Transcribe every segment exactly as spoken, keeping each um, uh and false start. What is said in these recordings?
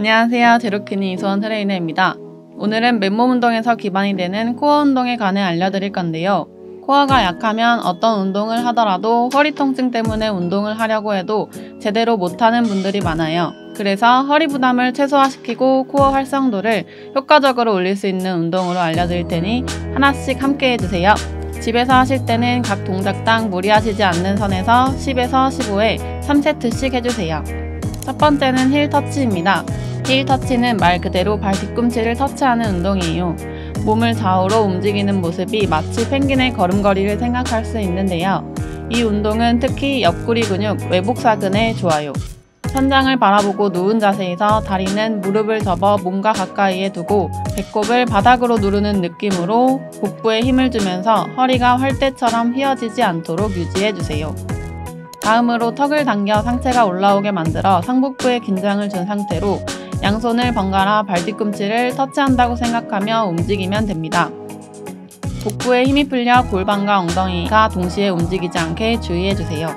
안녕하세요. 제로키니 소원 트레이너입니다. 오늘은 맨몸 운동에서 기반이 되는 코어 운동에 관해 알려드릴 건데요. 코어가 약하면 어떤 운동을 하더라도 허리 통증 때문에 운동을 하려고 해도 제대로 못하는 분들이 많아요. 그래서 허리 부담을 최소화시키고 코어 활성도를 효과적으로 올릴 수 있는 운동으로 알려드릴 테니 하나씩 함께 해주세요. 집에서 하실 때는 각 동작당 무리하시지 않는 선에서 십에서 십오회 삼 세트씩 해주세요. 첫 번째는 힐 터치입니다. 힐 터치는 말 그대로 발 뒤꿈치를 터치하는 운동이에요. 몸을 좌우로 움직이는 모습이 마치 펭귄의 걸음걸이를 생각할 수 있는데요. 이 운동은 특히 옆구리 근육, 외복사근에 좋아요. 천장을 바라보고 누운 자세에서 다리는 무릎을 접어 몸과 가까이에 두고 배꼽을 바닥으로 누르는 느낌으로 복부에 힘을 주면서 허리가 활대처럼 휘어지지 않도록 유지해주세요. 다음으로 턱을 당겨 상체가 올라오게 만들어 상복부에 긴장을 준 상태로 양손을 번갈아 발 뒤꿈치를 터치한다고 생각하며 움직이면 됩니다. 복부에 힘이 풀려 골반과 엉덩이가 동시에 움직이지 않게 주의해주세요.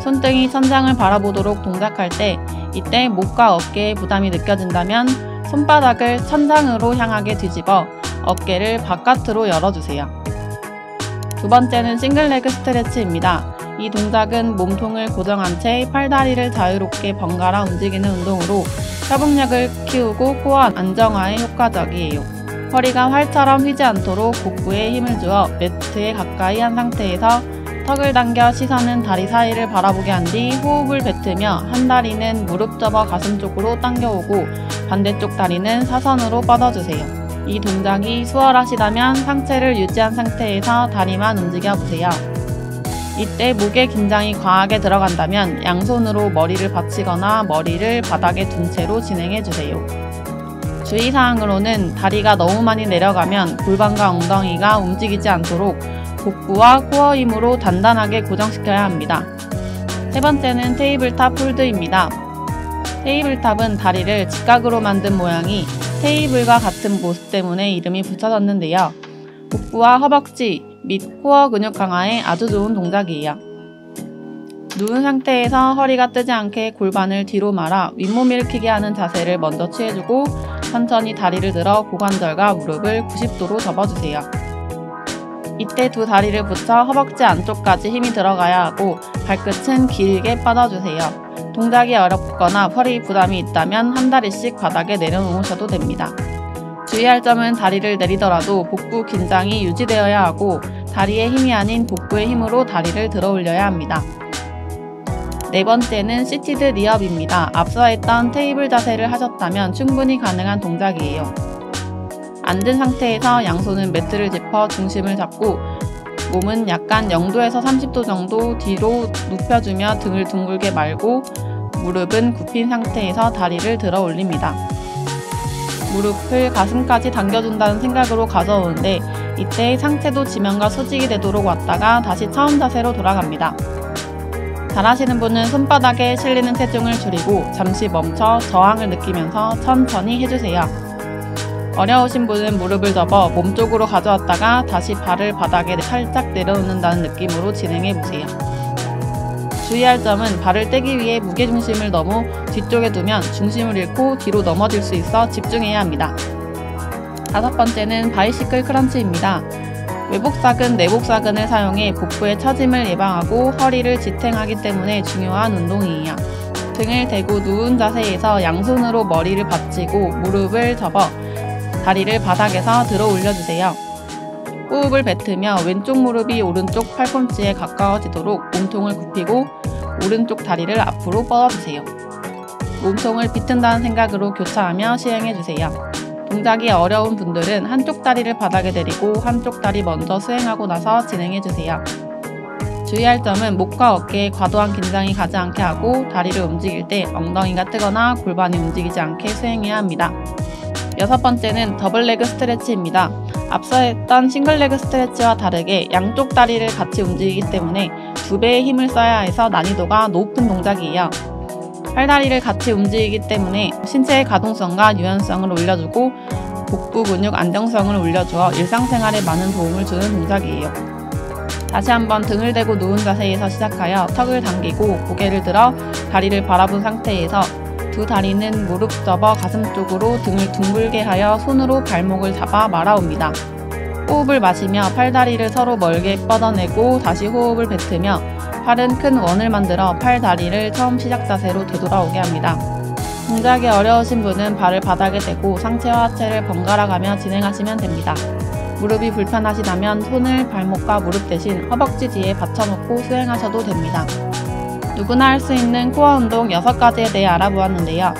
손등이 천장을 바라보도록 동작할 때 이때 목과 어깨에 부담이 느껴진다면 손바닥을 천장으로 향하게 뒤집어 어깨를 바깥으로 열어주세요. 두 번째는 싱글레그 스트레치입니다. 이 동작은 몸통을 고정한 채 팔다리를 자유롭게 번갈아 움직이는 운동으로 협응력을 키우고 코어 안정화에 효과적이에요. 허리가 활처럼 휘지 않도록 복부에 힘을 주어 매트에 가까이 한 상태에서 턱을 당겨 시선은 다리 사이를 바라보게 한 뒤 호흡을 뱉으며 한 다리는 무릎 접어 가슴 쪽으로 당겨오고 반대쪽 다리는 사선으로 뻗어주세요. 이 동작이 수월하시다면 상체를 유지한 상태에서 다리만 움직여보세요. 이때 목에 긴장이 과하게 들어간다면 양손으로 머리를 받치거나 머리를 바닥에 둔 채로 진행해주세요. 주의사항으로는 다리가 너무 많이 내려가면 골반과 엉덩이가 움직이지 않도록 복부와 코어 힘으로 단단하게 고정시켜야 합니다. 세 번째는 테이블탑 홀드입니다. 테이블탑은 다리를 직각으로 만든 모양이 테이블과 같은 모습 때문에 이름이 붙여졌는데요. 복부와 허벅지 및 코어 근육 강화에 아주 좋은 동작이에요. 누운 상태에서 허리가 뜨지 않게 골반을 뒤로 말아 윗몸 일으키게 하는 자세를 먼저 취해주고 천천히 다리를 들어 고관절과 무릎을 구십 도로 접어주세요. 이때 두 다리를 붙여 허벅지 안쪽까지 힘이 들어가야 하고 발끝은 길게 뻗어주세요. 동작이 어렵거나 허리 부담이 있다면 한 다리씩 바닥에 내려놓으셔도 됩니다. 주의할 점은 다리를 내리더라도 복부 긴장이 유지되어야 하고 다리의 힘이 아닌 복부의 힘으로 다리를 들어 올려야 합니다. 네 번째는 시티드 리업입니다. 앞서 했던 테이블 자세를 하셨다면 충분히 가능한 동작이에요. 앉은 상태에서 양손은 매트를 짚어 중심을 잡고 몸은 약간 영도에서 삼십 도 정도 뒤로 눕혀주며 등을 둥글게 말고 무릎은 굽힌 상태에서 다리를 들어 올립니다. 무릎을 가슴까지 당겨준다는 생각으로 가져오는데 이때 상체도 지면과 수직이 되도록 왔다가 다시 처음 자세로 돌아갑니다. 잘하시는 분은 손바닥에 실리는 체중을 줄이고 잠시 멈춰 저항을 느끼면서 천천히 해주세요. 어려우신 분은 무릎을 접어 몸쪽으로 가져왔다가 다시 발을 바닥에 살짝 내려놓는다는 느낌으로 진행해보세요. 주의할 점은 발을 떼기 위해 무게중심을 너무 뒤쪽에 두면 중심을 잃고 뒤로 넘어질 수 있어 집중해야 합니다. 다섯 번째는 바이시클 크런치입니다. 외복사근, 내복사근을 사용해 복부의 처짐을 예방하고 허리를 지탱하기 때문에 중요한 운동이에요. 등을 대고 누운 자세에서 양손으로 머리를 받치고 무릎을 접어 다리를 바닥에서 들어 올려주세요. 호흡을 뱉으며 왼쪽 무릎이 오른쪽 팔꿈치에 가까워지도록 몸통을 굽히고 오른쪽 다리를 앞으로 뻗어주세요. 몸통을 비튼다는 생각으로 교차하며 시행해주세요. 동작이 어려운 분들은 한쪽 다리를 바닥에 내리고 한쪽 다리 먼저 수행하고 나서 진행해주세요. 주의할 점은 목과 어깨에 과도한 긴장이 가지 않게 하고 다리를 움직일 때 엉덩이가 뜨거나 골반이 움직이지 않게 수행해야 합니다. 여섯 번째는 더블 레그 스트레치입니다. 앞서 했던 싱글 레그 스트레치와 다르게 양쪽 다리를 같이 움직이기 때문에 두 배의 힘을 써야 해서 난이도가 높은 동작이에요. 팔다리를 같이 움직이기 때문에 신체의 가동성과 유연성을 올려주고 복부 근육 안정성을 올려주어 일상생활에 많은 도움을 주는 동작이에요. 다시 한번 등을 대고 누운 자세에서 시작하여 턱을 당기고 고개를 들어 다리를 바라본 상태에서 두 다리는 무릎 접어 가슴 쪽으로 등을 둥글게 하여 손으로 발목을 잡아 말아옵니다. 호흡을 마시며 팔다리를 서로 멀게 뻗어내고 다시 호흡을 뱉으며 팔은 큰 원을 만들어 팔다리를 처음 시작 자세로 되돌아오게 합니다. 동작이 어려우신 분은 발을 바닥에 대고 상체와 하체를 번갈아 가며 진행하시면 됩니다. 무릎이 불편하시다면 손을 발목과 무릎 대신 허벅지 뒤에 받쳐놓고 수행하셔도 됩니다. 누구나 할 수 있는 코어 운동 여섯 가지에 대해 알아보았는데요.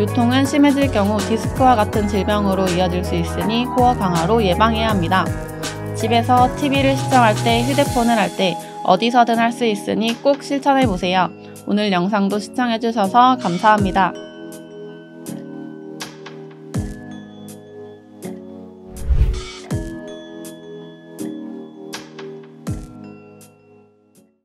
요통은 심해질 경우 디스크와 같은 질병으로 이어질 수 있으니 코어 강화로 예방해야 합니다. 집에서 티비를 시청할 때, 휴대폰을 할 때 어디서든 할 수 있으니 꼭 실천해보세요. 오늘 영상도 시청해주셔서 감사합니다.